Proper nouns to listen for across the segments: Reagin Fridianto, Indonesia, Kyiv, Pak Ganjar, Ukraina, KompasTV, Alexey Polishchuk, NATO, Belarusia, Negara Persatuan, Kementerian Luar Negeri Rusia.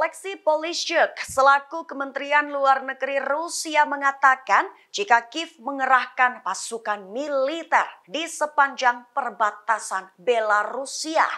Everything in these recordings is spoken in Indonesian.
Alexey Polishchuk selaku Kementerian Luar Negeri Rusia mengatakan jika Kyiv mengerahkan pasukan militer di sepanjang perbatasan Belarusia.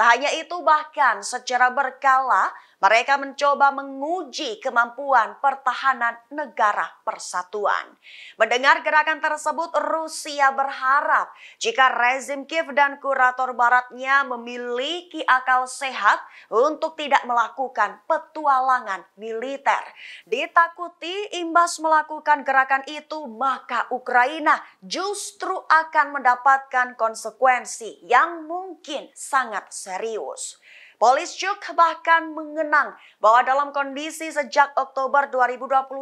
Tak hanya itu, bahkan secara berkala mereka mencoba menguji kemampuan pertahanan negara persatuan. Mendengar gerakan tersebut, Rusia berharap jika rezim Kyiv dan kurator baratnya memiliki akal sehat untuk tidak melakukan petualangan militer. Ditakuti imbas melakukan gerakan itu, maka Ukraina justru akan mendapatkan konsekuensi yang mungkin sangat serius. Polishchuk bahkan mengenang bahwa dalam kondisi sejak Oktober 2022,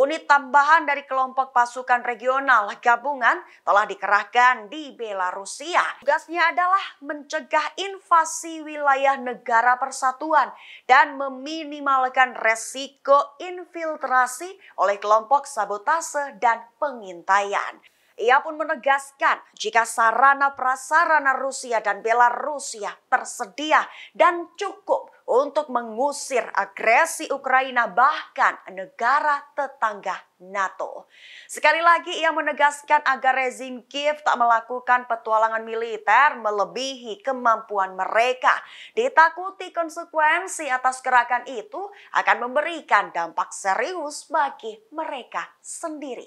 unit tambahan dari kelompok pasukan regional gabungan telah dikerahkan di Belarusia. Tugasnya adalah mencegah invasi wilayah negara persatuan dan meminimalkan resiko infiltrasi oleh kelompok sabotase dan pengintaian. Ia pun menegaskan jika sarana-prasarana Rusia dan Belarusia tersedia dan cukup untuk mengusir agresi Ukraina bahkan negara tetangga NATO. Sekali lagi ia menegaskan agar rezim Kyiv tak melakukan petualangan militer melebihi kemampuan mereka. Ditakuti konsekuensi atas gerakan itu akan memberikan dampak serius bagi mereka sendiri.